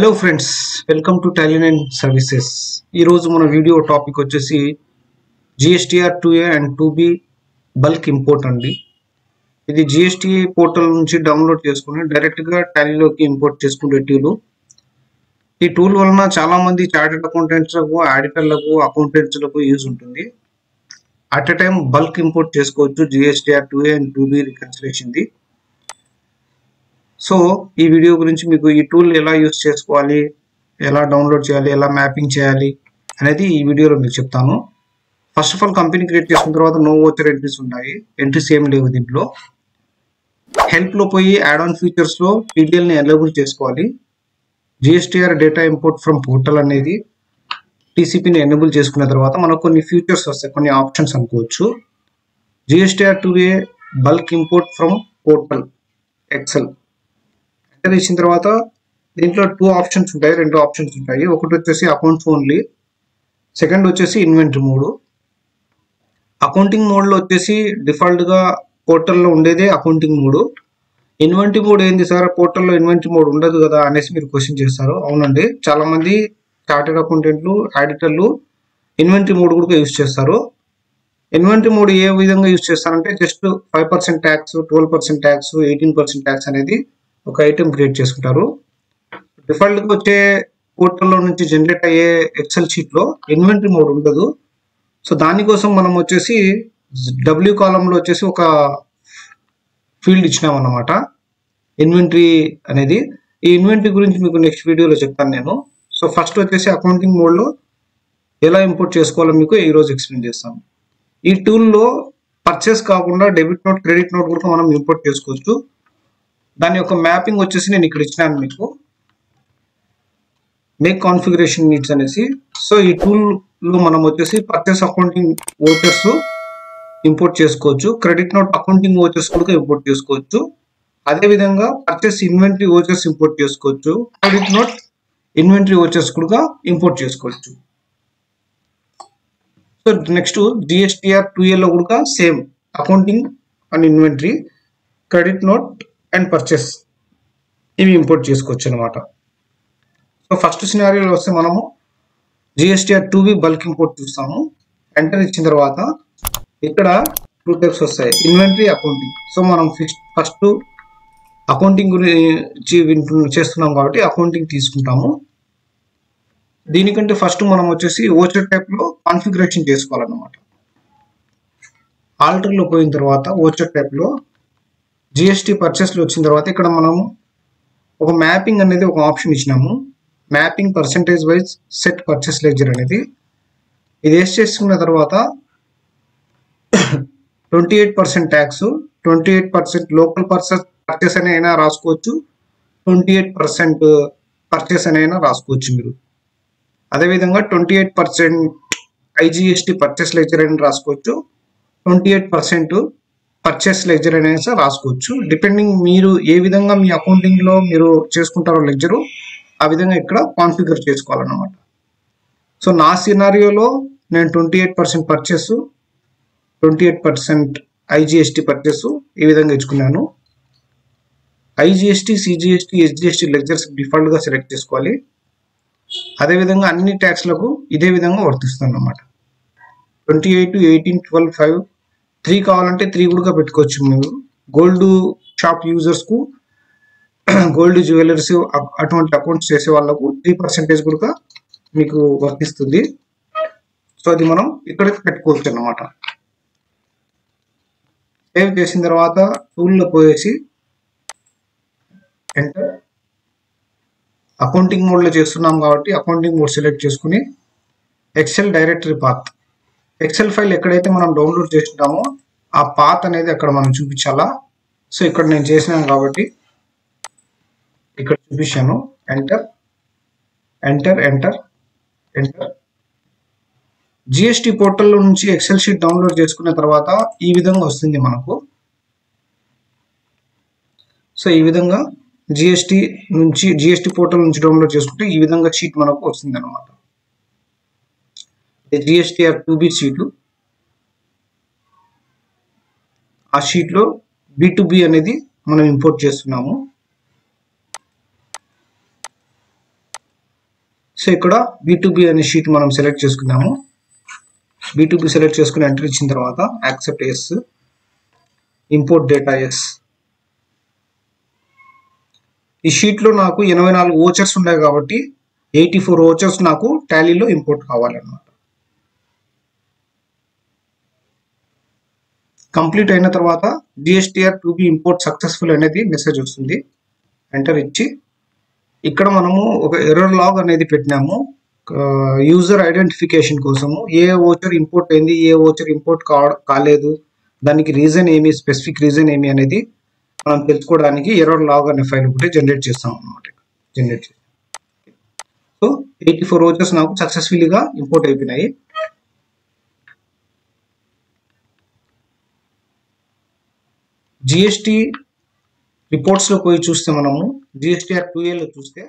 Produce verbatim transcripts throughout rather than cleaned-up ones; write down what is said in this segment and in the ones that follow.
Hello friends, welcome to tally nine services. ई रोज़ु मन वीडियो टापिक वच्चेसी GSTR two A and two B bulk import अंडी। इदी जीएसटी पोर्टल नुंची डाउनलोड चेसुकोनी डायरेक्ट गा टैलीलोकी इंपोर्ट चेसुकुने टूल। ई टूल वल्ल चाला मंदी चार्टर्ड अकौंटेंट्स लकु आडिटर्लकु अकौंटेंट्स लकु यूज उंटुंदी। At a time bulk import चेसुकोवच्चु GSTR two A and two B reconciliation दी। सो ई वीडियो गुरिंची मीकु ई टूल एला यूज चेसुकोवाली, एला डाउनलोड चेयाली, एला मैपिंग चेयाली अनेदी ई वीडियोलो मीकु चेप्तानु। First of all company create चेसुकुन्न तर्वात नो वाचर एंट्रीस उंटायि, एंट्रीस एम लेवु। दींट्लो हेल्प लो पोयि ऐड ऑन फीचर्स लो पीडीएल नि एनेबल चेसुकोवाली, GSTR data import from portal अनेदी टीसीपी नि एनेबल चेसुकुन्न तर्वात मनकु कोन्नि फीचर्स वस्तायि, कोन्नि ऑप्शन्स अनुकोवच्चु। GSTR two A bulk import from portal excel इच्छिन तर्वात दींట్లో टू ऑप्शन्स ఉంటాయి, రెండు ఆప్షన్స్ ఉంటాయి। ఒకటి వచ్చేసి అకౌంట్స్ ఓన్లీ, సెకండ్ వచ్చేసి ఇన్వెంటరీ మోడ్। అకౌంటింగ్ మోడ్ లో వచ్చేసి డిఫాల్ట్ గా పోర్టల్ లో ఉండేదే అకౌంటింగ్ మోడ్। ఇన్వెంటరీ మోడ్ ఏంది సార్, పోర్టల్ లో ఇన్వెంటరీ మోడ్ ఉండదు కదా అనేసి మీరు క్వశ్చన్ చేస్తారు। అవునండి, చాలా మంది చార్టెడ్ అకౌంటెంట్లు ఆడిటర్లు ఇన్వెంటరీ మోడ్ కూడా యూస్ చేస్తారు। ఇన్వెంటరీ మోడ్ ఏ విధంగా యూస్ చేస్తారంటే just five percent tax, twelve percent tax, eighteen percent tax అనేది ఒక ఐటమ్ క్రియేట్ చేసుకుంటారు। డిఫాల్ట్ గా వచ్చే పోర్టల్ లో నుంచి జనరేట్ అయ్యే ఎక్సెల్ షీట్ లో ఇన్వెంటరీ మోడ్ ఉండదు। సో దాని కోసం మనం వచ్చేసి డబ్ల్యూ కాలమ్ లో వచ్చేసి ఒక ఫీల్డ్ ఇచ్చినాం అన్నమాట, ఇన్వెంటరీ అనేది। ఈ ఇన్వెంటరీ గురించి మీకు నెక్స్ట్ వీడియోలో చెప్తాను నేను। సో ఫస్ట్ వచ్చేసి అకౌంటింగ్ మోడ్ లో ఎలా ఇంపోర్ట్ చేసుకోవాలో మీకు ఈ రోజు ఎక్స్ప్లెయిన్ చేస్తాను। ఈ టూల్ లో పర్చేస్ కాకుండా డెబిట్ నోట్, క్రెడిట్ నోట్ కూడా మనం ఇంపోర్ట్ చేసుకోవచ్చు। దాని యొక్క మ్యాపింగ్ వచ్చేసి నేను ఇక్కడ ఇచ్చినాను మీకు, మేక్ కాన్ఫిగరేషన్ నీడ్స్ అనేసి। సో ఈ టూల్ లో మనం వచ్చేసి పర్చేస్ అకౌంటింగ్ ఓచర్స్ ఇంపోర్ట్ చేసుకోవచ్చు, క్రెడిట్ నోట్ అకౌంటింగ్ ఓచర్స్ కూడా ఇంపోర్ట్ చేసుకోవచ్చు, అదే విధంగా పర్చేస్ ఇన్వెంటరీ ఓచర్స్ ఇంపోర్ట్ చేసుకోవచ్చు, క్రెడిట్ నోట్ ఇన్వెంటరీ ఓచర్స్ కూడా ఇంపోర్ట్ చేసుకోవచ్చు। So next GSTR two A లో కూడా same accounting and inventory, credit note and purchase ఇవి ఇంపోర్ట్ చేసుకోవచ్చు అన్నమాట। సో ఫస్ట్ సినారియోలో వస్తే మనము GSTR two B bulk import చూస్తాము। ఎంటర్ ఇచ్చిన తర్వాత ఇక్కడ టూ టైప్స్ వస్తాయి, ఇన్వెంటరీ, అకౌంటింగ్। సో మనం ఫస్ట్ అకౌంటింగ్ గురించి చేస్తున్నాం కాబట్టి అకౌంటింగ్ తీసుకుంటాము। దీనికంటే ఫస్ట్ మనం వచ్చేసి ఓచర్ టైప్లో కాన్ఫిగరేషన్ చేసుకోవాలన్నమాట। ఆల్టర్లో పోయిన తర్వాత ఓచర్ టైప్లో जीएसटी पर्चेस వచ్చిన తర్వాత ఇక్కడ మనం ఒక మ్యాపింగ్ అనేది ఒక ఆప్షన్ ఇచ్చినాము, mapping percentage wise set purchase ledger అనేది। ఇది ఏస్ చేసుకున్న తర్వాత twenty eight percent tax, twenty eight percent local purchase purchase అనేనా రాసుకోవచ్చు, ట్వంటీ ఎయిట్ పర్సెంట్ పర్చేస్ అనేనా రాసుకోవచ్చు మీరు। అదే విధంగా twenty eight percent IGST purchase ledger అని రాసుకోవచ్చు, twenty eight percent purchase ledger అనేది రాసుకోవచ్చు। డిపెండింగ్ మీరు ఏ విధంగా మీ అకౌంటింగ్ లో మీరు చేసుకుంటారో లెడ్జరు ఆ విధంగా ఇక్కడ కాన్ఫిగర్ చేసుకోవాలన్నమాట। సో నా సినారియోలో నేను twenty eight percent purchase, twenty eight percent IGST purchase ఈ విధంగా ఇచ్చుకున్నాను। IGST, CGST, SGST ledgers default గా సెలెక్ట్ చేసుకోవాలి, అదేవిధంగా అన్ని ట్యాక్స్ లకు ఇదే విధంగా వర్తిస్తుంది అన్నమాట। Twenty eight eighteen twelve five three కావాలంటే త్రీ కూడా పెట్టుకోవచ్చు మీరు। గోల్డ్ షాప్ యూజర్స్కు, గోల్డ్ జ్యువెలర్స్ అటువంటి అకౌంట్స్ చేసే వాళ్ళకు త్రీ పర్సెంటేజ్ కూడా మీకు వర్తిస్తుంది। సో అది మనం ఇక్కడ పెట్టుకోవచ్చు అన్నమాట। సేవ్ చేసిన తర్వాత టూల్లో పోయేసి ఎంటర్, అకౌంటింగ్ మోడ్లో చేస్తున్నాం కాబట్టి అకౌంటింగ్ మోడ్ సెలెక్ట్ చేసుకుని excel directory path, excel file ఎక్కడైతే మనం డౌన్లోడ్ చేస్తున్నామో ఆ పాత్ అనేది అక్కడ మనం చూపించాలా। సో ఇక్కడ నేను చేసినాను కాబట్టి ఇక్కడ చూపించాను। Enter enter enter enter GST పోర్టల్లో నుంచి ఎక్సెల్ షీట్ డౌన్లోడ్ చేసుకున్న తర్వాత ఈ విధంగా వస్తుంది మనకు। సో ఈ విధంగా జిఎస్టీ నుంచి జిఎస్టీ పోర్టల్ నుంచి డౌన్లోడ్ చేసుకుంటే ఈ విధంగా షీట్ మనకు వస్తుంది అన్నమాట। జీఎస్టీఆర్ టూ బి షీట్, ఆ షీట్లో బి టు బి అనేది మనం ఇంపోర్ట్ చేస్తున్నాము। సో ఇక్కడ బి టు బి అనే షీట్ మనం సెలెక్ట్ చేసుకున్నాము. బి టు బి సెలెక్ట్ చేసుకుని ఎంటర్ ఇచ్చిన తర్వాత accept yes, import data yes. ఈ షీట్లో నాకు ఎనభై నాలుగు ఓచర్స్ ఉన్నాయి కాబట్టి ఎయిటీ ఫోర్ ఓచర్స్ నాకు టాలీలో ఇంపోర్ట్ కావాలన్నమాట. కంప్లీట్ అయిన తర్వాత GSTR two B import successful అనేది మెసేజ్ వస్తుంది. ఎంటర్ ఇచ్చి ఇక్కడ మనము ఒక ఎర్రర్ లాగ్ అనేది పెట్టినాము యూజర్ ఐడెంటిఫికేషన్ కోసము. ఏ ఓచర్ ఇంపోర్ట్ అయింది, ఏ ఓచర్ ఇంపోర్ట్ కాలేదు, దానికి రీజన్ ఏమి, స్పెసిఫిక్ రీజన్ ఏమి అనేది మనం తెలుసుకోవడానికి ఎర్రర్ లాగ్ అనే ఫైల్ ఒకటి జనరేట్ చేస్తాం అనమాట. జనరేట్ చేస్తాం. సో ఎయిటీ ఫోర్ ఓచర్స్ నాకు సక్సెస్ఫుల్గా ఇంపోర్ట్ అయిపోయినాయి. జిఎస్టీ రిపోర్ట్స్లో పోయి చూస్తే మనము జిఎస్టీఆర్ టూ ఏలో చూస్తే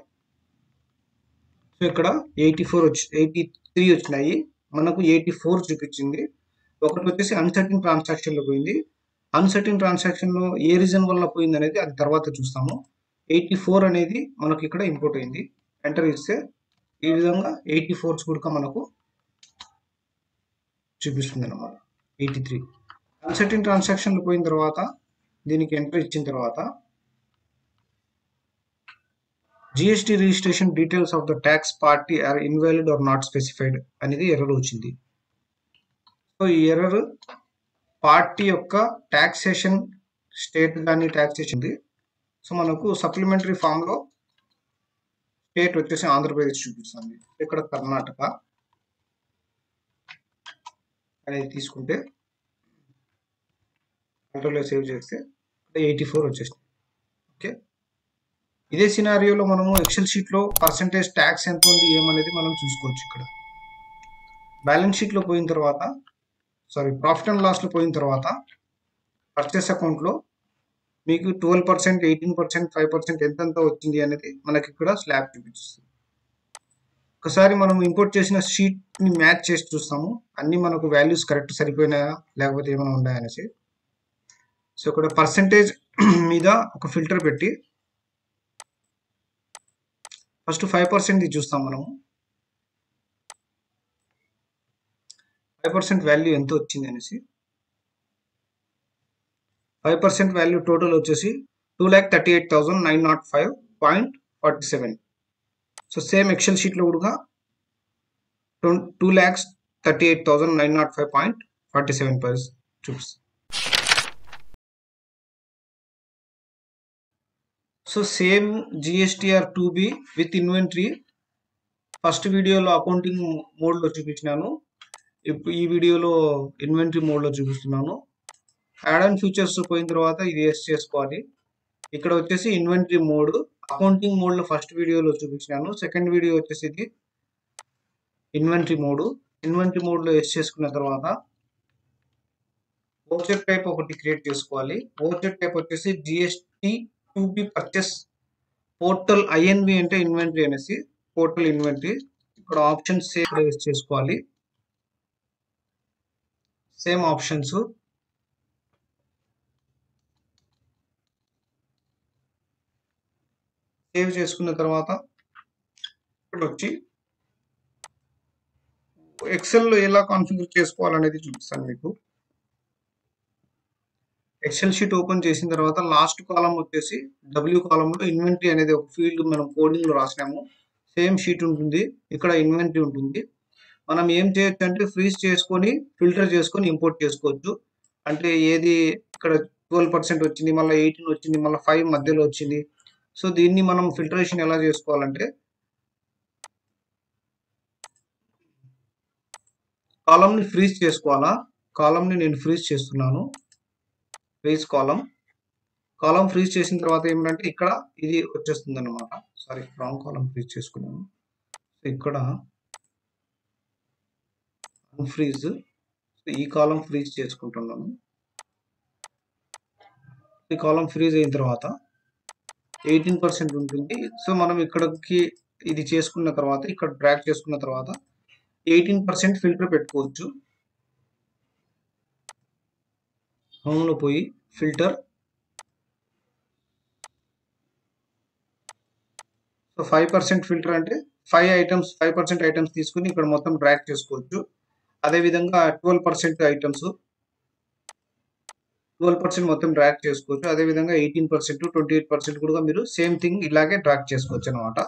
సో ఇక్కడ ఎయిటీ ఫోర్ వచ్చి ఎయిటీ త్రీ వచ్చినాయి, మనకు ఎయిటీ ఫోర్ చూపించింది. ఒకటి వచ్చేసి అన్సర్టెన్ ట్రాన్సాక్షన్లో పోయింది. అన్సర్టెన్ ట్రాన్సాక్షన్లో ఏ రీజన్ వల్ల పోయింది అనేది అది తర్వాత చూస్తాము. ఎయిటీ ఫోర్ అనేది మనకు ఇక్కడ ఇంపోర్ట్ అయింది. ఎంటర్ ఇస్తే ఈ విధంగా ఎయిటీ ఫోర్స్ కూడా మనకు చూపిస్తుంది అన్నమాట. ఎయిటీ త్రీ అన్సర్టెన్ ట్రాన్సాక్షన్లో పోయిన తర్వాత దీనికి ఎంటర్ ఇచ్చిన తర్వాత GST registration details of the tax party are invalid or not specified అనేది ఎర్రర్ వచ్చింది. సో ఈ ఎర్రర్ పార్టీ యొక్క ట్యాక్సేషన్ స్టేట్ కానీ ట్యాక్సేషన్. సో మనకు సప్లిమెంటరీ ఫామ్లో స్టేట్ వచ్చేసి ఆంధ్రప్రదేశ్ చూపిస్తుంది. ఇక్కడ కర్ణాటక అనేది తీసుకుంటే కంట్రోల్లో సేవ్ చేస్తే ఎయిటీ ఫోర్ వచ్చేసింది. ఓకే, ఇదే సినారియోలో మనము ఎక్సెల్ షీట్లో పర్సంటేజ్ ట్యాక్స్ ఎంత ఉంది ఏమనేది మనం చూసుకోవచ్చు. ఇక్కడ బ్యాలెన్స్ షీట్లో పోయిన తర్వాత సారీ ప్రాఫిట్ అండ్ లాస్లో పోయిన తర్వాత పర్చేస్ అకౌంట్లో మీకు twelve percent eighteen percent five percent ఎంతెంత వచ్చింది అనేది మనకి ఇక్కడ స్లాబ్ చూపిస్తుంది. ఒకసారి మనం ఇంపోర్ట్ చేసిన షీట్ని మ్యాచ్ చేసి చూస్తాము అన్ని మనకు వాల్యూస్ కరెక్ట్ సరిపోయినాయా లేకపోతే ఏమైనా ఉన్నాయనేసి. సో ఇక్కడ పర్సంటేజ్ మీద ఒక ఫిల్టర్ పెట్టి ఫస్ట్ ఫైవ్ పర్సెంట్ చూస్తాం మనము. ఫైవ్ పర్సెంట్ వాల్యూ ఎంత వచ్చింది అనేసి ఫైవ్ పర్సెంట్ వాల్యూ టోటల్ వచ్చేసి two lakh thirty eight thousand nine nought five point forty seven. So same excel షీట్లో కూడా two lakhs thirty eight thousand nine nought five point forty seven paise చూపిస్తుంది. So same GSTR two B with inventory first వీడియోలో accounting మోడ్లో చూపించినాను, ఇప్పుడు ఈ వీడియోలో inventory మోడ్లో చూపిస్తున్నాను. యాడ్ అండ్ ఫీచర్స్ పోయిన తర్వాత ఇది ఎస్ చేసుకోవాలి. ఇక్కడ వచ్చేసి ఇన్వెంటరీ మోడ్ అకౌంటింగ్ మోడ్లో ఫస్ట్ వీడియోలో చూపించినాను, సెకండ్ వీడియో వచ్చేసి ఇది ఇన్వెంటరీ మోడ్. ఇన్వెంటరీ మోడ్లో ఎస్ చేసుకున్న తర్వాత ఓచర్ టైప్ ఒకటి క్రియేట్ చేసుకోవాలి. ఓచర్ టైప్ వచ్చేసి GST two B purchase portal INV అంటే ఇన్వెంటరీ అనేసి పోర్టల్ ఇన్వెంటరీ. ఇక్కడ ఆప్షన్స్ సేమ్ యూస్ చేసుకోవాలి, సేమ్ ఆప్షన్స్. సేవ్ చేసుకున్న తర్వాత ఇక్కడ వచ్చి ఎక్సెల్లో ఎలా కాన్ఫిగర్ చేసుకోవాలనేది చూపిస్తాను మీకు. ఎక్సెల్ షీట్ ఓపెన్ చేసిన తర్వాత లాస్ట్ కాలం వచ్చేసి డబ్ల్యూ కాలంలో ఇన్వెంటరీ అనేది ఒక ఫీల్డ్ మనం కోడింగ్లో రాసినాము. సేమ్ షీట్ ఉంటుంది, ఇక్కడ ఇన్వెంటరీ ఉంటుంది. మనం ఏం చేయొచ్చు అంటే ఫ్రీజ్ చేసుకొని ఫిల్టర్ చేసుకొని ఇంపోర్ట్ చేసుకోవచ్చు. అంటే ఏది ఇక్కడ ట్వెల్వ్ పర్సెంట్ వచ్చింది, మళ్ళీ ఎయిటీన్ వచ్చింది, మళ్ళీ ఫైవ్ మధ్యలో వచ్చింది. సో దీన్ని మనం ఫిల్టరేషన్ ఎలా చేసుకోవాలంటే కాలంని ఫ్రీజ్ చేసుకోవాలా. కాలంని నేను ఫ్రీజ్ చేస్తున్నాను, ఫ్రీజ్ కాలం. కాలం ఫ్రీజ్ చేసిన తర్వాత ఏమిటంటే ఇక్కడ ఇది వచ్చేస్తుంది అనమాట. సారీ రాంగ్ కాలం ఫ్రీజ్ చేసుకున్నాను. ఇక్కడ అన్ఫ్రీజ్, ఈ కాలం ఫ్రీజ్ చేసుకుంటున్నాను. ఈ కాలం ఫ్రీజ్ అయిన తర్వాత ఎయిటీన్ పర్సెంట్ ఉంటుంది. సో మనం ఇక్కడికి ఇది చేసుకున్న తర్వాత ఇక్కడ డ్రాగ్ చేసుకున్న తర్వాత ఎయిటీన్ పర్సెంట్ ఫిల్టర్ పెట్టుకోవచ్చు. హోమ్లో పోయి filter. So five percent filter అంటే five items five percent items తీసుకొని ఇక్కడ మొత్తం ట్రాక్ చేసుకోవచ్చు అదే విధంగా twelve percent items twelve percent మొత్తం ట్రాక్ చేసుకోవచ్చు అదే విధంగా eighteen percent twenty eight percent కూడా మీరు సేమ్ థింగ్ ఇలాగే ట్రాక్ చేసుకోవచ్చు అన్నమాట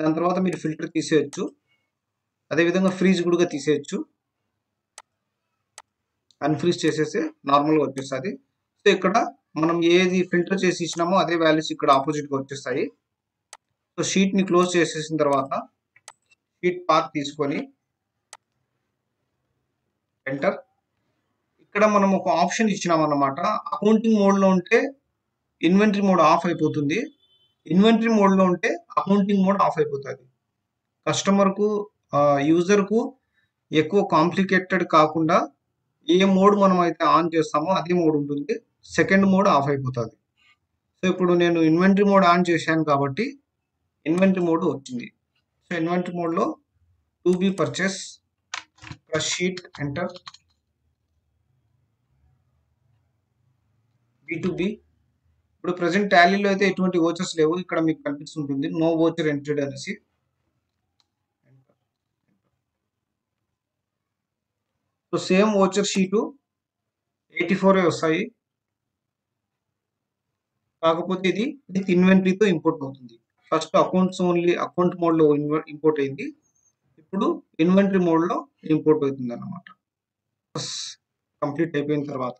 దాని తర్వాత మీరు ఫిల్టర్ తీసేయొచ్చు అదే విధంగా ఫ్రీజ్ కూడా తీసేయొచ్చు అన్ఫ్రీజ్ చేసేస్తే నార్మల్ గా వచ్చేస్తది సో ఇక్కడ మనం ఏది ఫిల్టర్ చేసి ఇచ్చినామో అదే వాల్యూస్ ఇక్కడ ఆపోజిట్ గా వచ్చేస్తాయి సో షీట్ ని క్లోజ్ చేసేసిన తర్వాత షీట్ పాత్ తీసుకొని ఎంటర్ ఇక్కడ మనం ఒక ఆప్షన్ ఇచ్చినాం అన్నమాట అకౌంటింగ్ మోడ్ లో ఉంటే ఇన్వెంటరీ మోడ్ ఆఫ్ అయిపోతుంది ఇన్వెంటరీ మోడ్ లో ఉంటే అకౌంటింగ్ మోడ్ ఆఫ్ అయిపోతది కస్టమర్ కు యూజర్ కు ఎక్కువ కాంప్లికేటెడ్ కాకుండా ఏ మోడ్ మనం అయితే ఆన్ చేస్తామో అదే మోడ్ ఉంటుంది సెకండ్ మోడ్ ఆఫ్ అయిపోతది సో ఇప్పుడు నేను ఇన్వెంటరీ మోడ్ ఆన్ చేశాను కాబట్టి ఇన్వెంటరీ మోడ్ వచ్చింది సో ఇన్వెంటరీ మోడ్ లో two B purchase plus sheet enter B to B ఇప్పుడు ప్రెజెంట్ టాలీలో అయితే ఎటువంటి వోచర్స్ లేవు ఇక్కడ మీకు కనిపిస్తుంది నో వోచర్ ఎంటర్డ్ అనేసి so same voucher sheet eighty four వస్తాయి కాకపోతే ఇది విత్ ఇన్వెంటరీ తో ఇంపోర్ట్ అవుతుంది first accounts only account mode లో ఇంపోర్ట్ అయింది ఇప్పుడు ఇన్వెంటరీ మోడ్ లో ఇంపోర్ట్ అవుతుంది అన్నమాట కంప్లీట్ అయిపోయిన తర్వాత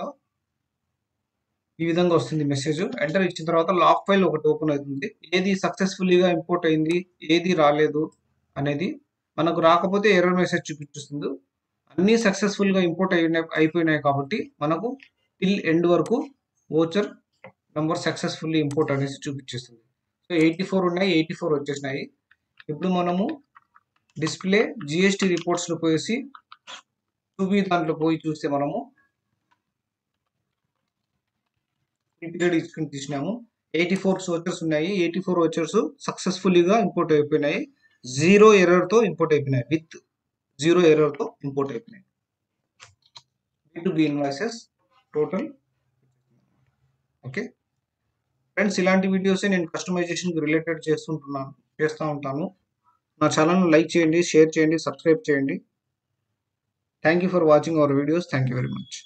ఈ విధంగా వస్తుంది మెసేజ్ ఎంటర్ ఇచ్చిన తర్వాత లాక్ ఫైల్ ఒకటి ఓపెన్ అవుతుంది ఏది సక్సెస్ఫుల్లీ గా ఇంపోర్ట్ అయింది ఏది రాలేదు అనేది మనకు రాకపోతే ఎర్రర్ మెసేజ్ చూపిస్తుంది అన్ని సక్సెస్ఫుల్ గా ఇంపోర్ట్ అయిపోయినాయి అయిపోయినాయి కాబట్టి మనకు టిల్ ఎండ్ వరకు వోచర్ నెంబర్ సక్సెస్ఫుల్లీ ఇంపోర్ట్ అనేసి చూపించేస్తుంది సో ఎయిటీ ఫోర్ ఉన్నాయి ఎయిటీ ఫోర్ వచ్చేసినాయి ఇప్పుడు మనము డిస్ప్లే జిఎస్టీ రిపోర్ట్స్ లో పోయేసి టూ బి దాంట్లో పోయి చూస్తే మనము తీసుకుని తీసినాము ఎయిటీ ఫోర్ వోచర్స్ ఉన్నాయి ఎయిటీ ఫోర్ వోచర్స్ సక్సెస్ఫుల్లీగా ఇంపోర్ట్ అయిపోయినాయి జీరో ఎర్రర్ తో ఇంపోర్ట్ అయిపోయినాయి విత్ జీరో ఎర్రర్ తో ఇంపోర్ట్ అయిపోయినాయి B to B invoices total okay friends ఇలాంటి వీడియోస్ నేను కస్టమైజేషన్ కి రిలేటెడ్ చేస్తుంటున్నాను చేస్తూ ఉంటాను నా ఛానల్ లైక్ చేయండి షేర్ చేయండి సబ్స్క్రైబ్ చేయండి thank you for watching our videos thank you very much